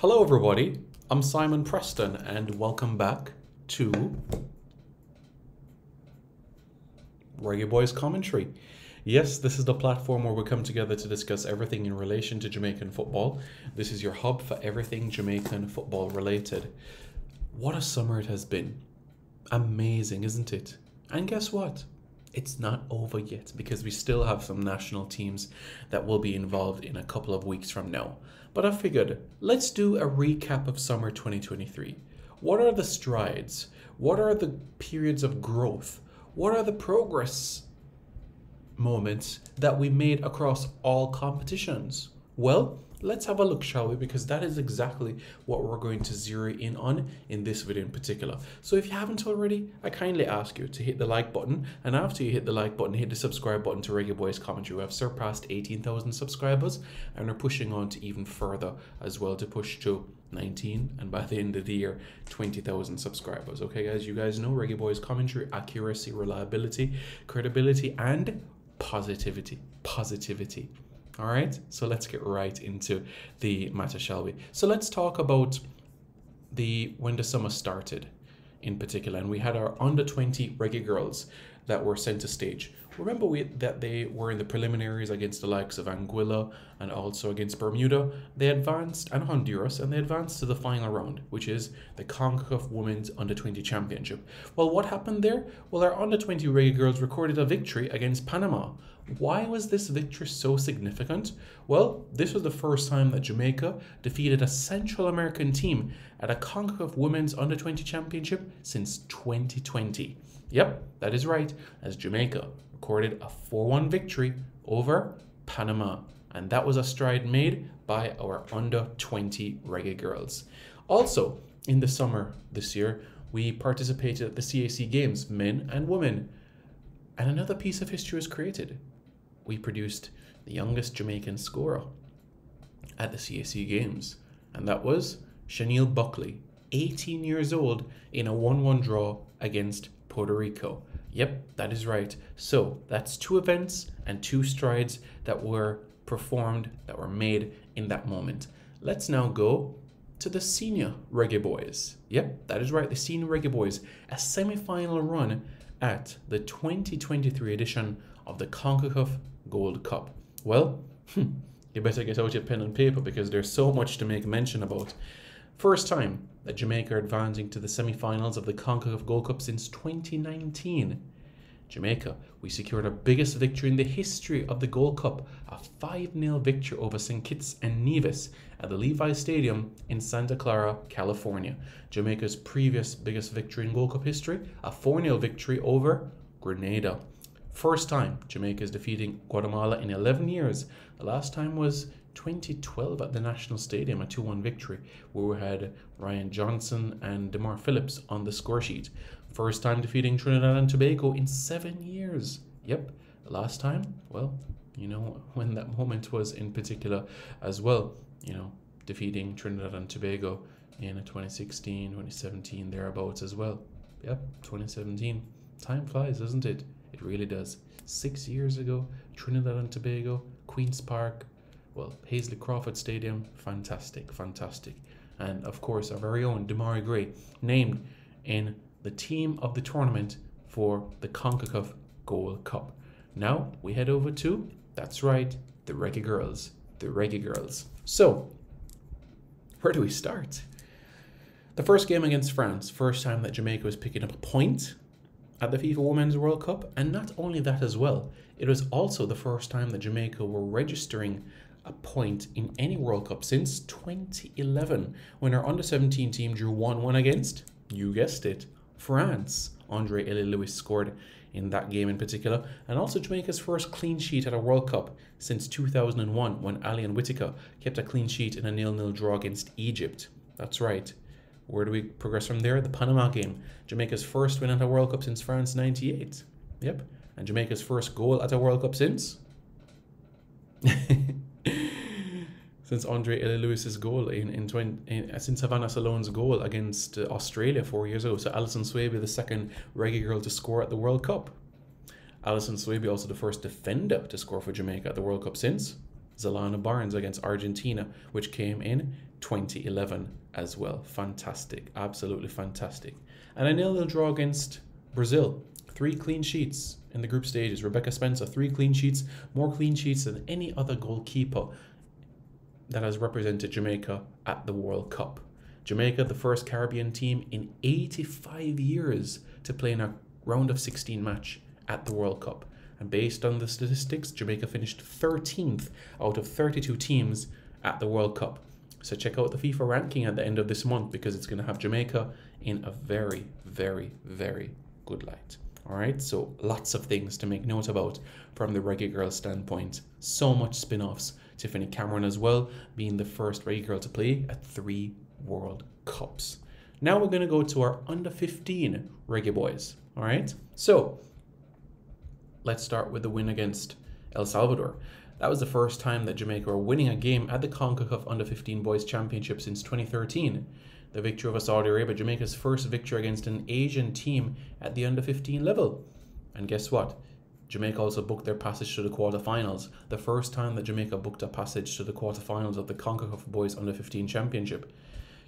Hello everybody, I'm Simon Preston and welcome back to Reggae Boyz Commentary. Yes, this is the platform where we come together to discuss everything in relation to Jamaican football. This is your hub for everything Jamaican football related. What a summer it has been. Amazing, isn't it? And guess what? It's not over yet because we still have some national teams that will be involved in a couple of weeks from now. But I figured, let's do a recap of summer 2023. What are the strides? What are the periods of growth? What are the progress moments that we made across all competitions? Well, let's have a look, shall we? Because that is exactly what we're going to zero in on in this video in particular. So if you haven't already, I kindly ask you to hit the like button. And after you hit the like button, hit the subscribe button to Reggae Boyz Commentary. We have surpassed 18,000 subscribers and we're pushing on to even further as well to push to 19 and by the end of the year 20,000 subscribers. Okay guys, you guys know Reggae Boyz Commentary, accuracy, reliability, credibility, and positivity. All right, so let's get right into the matter, shall we? So let's talk about when the summer started in particular. And we had our under-20 reggae girls that were sent to stage. Remember that they were in the preliminaries against the likes of Anguilla and also against Bermuda. They advanced, and Honduras, and they advanced to the final round, which is the CONCACAF Women's Under-20 Championship. Well, what happened there? Well, our under-20 reggae girls recorded a victory against Panama. Why was this victory so significant? Well, this was the first time that Jamaica defeated a Central American team at a CONCACAF Women's Under-20 Championship since 2020. Yep, that is right, as Jamaica recorded a 4-1 victory over Panama. And that was a stride made by our under-20 reggae girls. Also, in the summer this year, we participated at the CAC Games, men and women. And another piece of history was created. We produced the youngest Jamaican scorer at the CAC Games. And that was Chaniel Buckley, 18 years old, in a 1-1 draw against Puerto Rico. Yep, that is right. So that's two events and two strides that were performed, that were made in that moment. Let's now go to the senior reggae boys. Yep, that is right, the senior reggae boys, a semi-final run at the 2023 edition of the CONCACAF Gold Cup. Well, you better get out your pen and paper because there's so much to make mention about. First time that Jamaica advancing to the semi-finals of the CONCACAF Gold Cup since 2019. Jamaica, we secured our biggest victory in the history of the Gold Cup, a 5-0 victory over St. Kitts and Nevis at the Levi's Stadium in Santa Clara, California. Jamaica's previous biggest victory in Gold Cup history, a 4-0 victory over Grenada. First time Jamaica is defeating Guatemala in 11 years. The last time was 2012 at the National Stadium, a 2-1 victory where we had Ryan Johnson and Demar Phillips on the score sheet. First time defeating Trinidad and Tobago in 7 years. Yep, the last time, well, you know when that moment was in particular as well, you know, defeating Trinidad and Tobago in 2016, 2017, thereabouts as well. Yep, 2017. Time flies, doesn't it? It really does. 6 years ago, Trinidad and Tobago, Queen's Park, well, Hazley Crawford Stadium, fantastic, fantastic. And of course, our very own Demari Gray, named in the team of the tournament for the CONCACAF Gold Cup. Now we head over to, that's right, the reggae girls, the reggae girls. So, where do we start? The first game against France, first time that Jamaica was picking up a point at the FIFA Women's World Cup. And not only that as well, it was also the first time that Jamaica were registering a point in any World Cup since 2011, when our under-17 team drew 1-1 against, you guessed it, France. Andre Ellie Lewis scored in that game in particular, and also Jamaica's first clean sheet at a World Cup since 2001, when Alan Whittaker kept a clean sheet in a 0-0 draw against Egypt. That's right. Where do we progress from there? The Panama game. Jamaica's first win at a World Cup since France 98. Yep. And Jamaica's first goal at a World Cup since... since Andre Ellie Lewis's goal since Savannah Salone's goal against Australia 4 years ago. So Alison Swaybe, the second reggae girl to score at the World Cup. Alison Swaybe also the first defender to score for Jamaica at the World Cup since Zalana Barnes against Argentina, which came in 2011 as well. Fantastic, absolutely fantastic. And a 0-0 draw against Brazil. 3 clean sheets in the group stages. Rebecca Spencer, 3 clean sheets, more clean sheets than any other goalkeeper that has represented Jamaica at the World Cup. Jamaica, the first Caribbean team in 85 years to play in a round of 16 match at the World Cup. And based on the statistics, Jamaica finished 13th out of 32 teams at the World Cup. So check out the FIFA ranking at the end of this month, because it's going to have Jamaica in a very, very, very good light. All right, so lots of things to make note about from the Reggae Girl standpoint. So much spin-offs. Tiffany Cameron as well, being the first Reggae Girl to play at 3 World Cups. Now we're going to go to our under-15 Reggae Boys. All right, so let's start with the win against El Salvador. That was the first time that Jamaica were winning a game at the CONCACAF Under-15 Boys Championship since 2013. The victory over Saudi Arabia, Jamaica's first victory against an Asian team at the under-15 level. And guess what? Jamaica also booked their passage to the quarterfinals. The first time that Jamaica booked a passage to the quarterfinals of the CONCACAF Boys Under-15 Championship.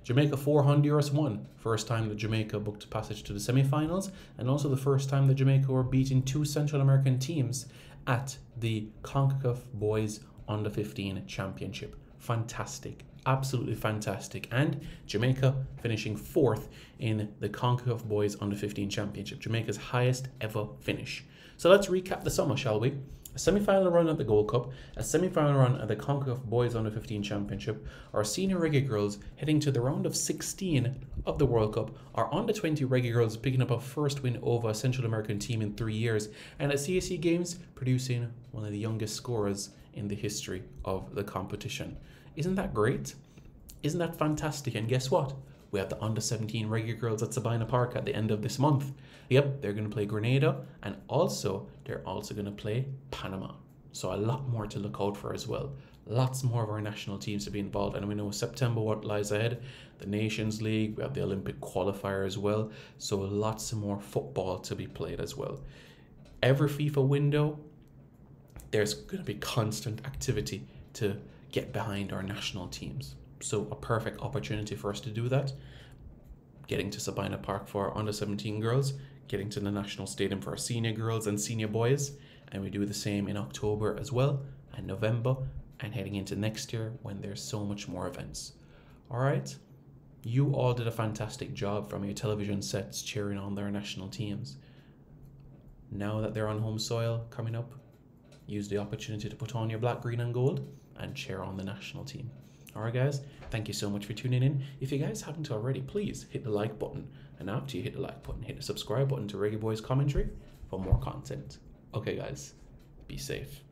Jamaica 4, Honduras 1. First time that Jamaica booked passage to the semifinals, and also the first time that Jamaica were beating 2 Central American teams at the CONCACAF Boys Under-15 Championship. Fantastic. Absolutely fantastic. And Jamaica finishing 4th in the CONCACAF Boys Under-15 Championship. Jamaica's highest ever finish. So let's recap the summer, shall we? A semi-final run at the Gold Cup, a semi-final run at the CONCACAF Boys Under-15 Championship, our senior Reggae Girls heading to the round of 16 of the World Cup, our under-20 Reggae Girls picking up a first win over a Central American team in 3 years, and at CAC Games producing one of the youngest scorers in the history of the competition. Isn't that great? Isn't that fantastic? And guess what? We have the under-17 Reggae Girls at Sabina Park at the end of this month. Yep, they're going to play Grenada, and also they're also going to play Panama. So a lot more to look out for as well. Lots more of our national teams to be involved. And we know September, what lies ahead, the Nations League, we have the Olympic qualifier as well. So lots more football to be played as well. Every FIFA window, there's going to be constant activity to get behind our national teams. So a perfect opportunity for us to do that. Getting to Sabina Park for our under-17 girls, getting to the National Stadium for our senior girls and senior boys. And we do the same in October as well, and November, and heading into next year when there's so much more events. All right. You all did a fantastic job from your television sets cheering on their national teams. Now that they're on home soil coming up, use the opportunity to put on your black, green and gold and cheer on the national team. Alright guys, thank you so much for tuning in. If you guys haven't already, please hit the like button. And after you hit the like button, hit the subscribe button to Reggae Boyz Commentary for more content. Okay guys, be safe.